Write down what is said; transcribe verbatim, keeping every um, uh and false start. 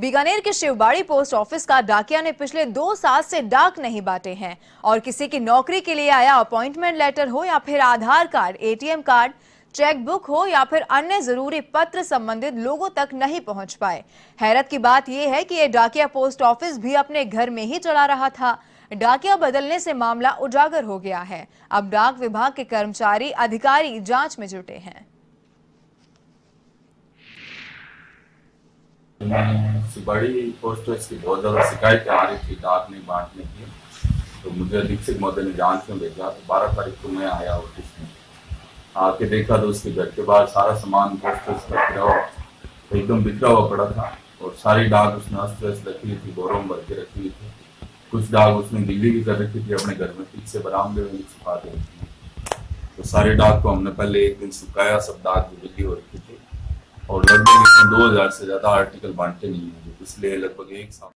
बीकानेर के Shivbari post office का डाकिया ने पिछले दो साल से डाक नहीं बांटे हैं और किसी की नौकरी के लिए आया अपॉइंटमेंट लेटर हो या फिर Aadhaar card, ATM card, chequebook हो या फिर अन्य जरूरी पत्र संबंधित लोगों तक नहीं पहुंच पाए। हैरत की बात यह है कि ये डाकिया पोस्ट ऑफिस भी अपने घर में ही चला रहा था। डाकिया बदलने से मामला उजागर हो गया है। अब डाक विभाग के कर्मचारी, अधिकारी जाँच में जुटे हैं। शिवबाड़ी पोस्ट ऑफिस की बहुत ज़्यादा शिकायतें आ रही थी डाक नहीं बांटने की, तो मुझे अधीक्षक महोदय ने जांच में भेजा। तो बारह तारीख को मैं आया ऑफिस में, आके देखा तो उसके घर के बाहर सारा सामान पोस्ट ऑफिस का बिखरा हुआ, एकदम बिखरा हुआ पड़ा था और सारी डाक उसने अस्त व्यस्त रखी हुई थी, बोरों में भर के रखी हुई थी। कुछ डाक उसने दिल्ली भी कर रखी थी, अपने घर में ठीक से बरामदे में छुपा दी थी। तो सारे डाक को हमने पहले एक दिन सुखाया, सब डाक की बिक्री हो रखी थी और लगभग इसमें दो हज़ार से ज़्यादा आर्टिकल बांटते नहीं हैं, जो पिछले लगभग एक साल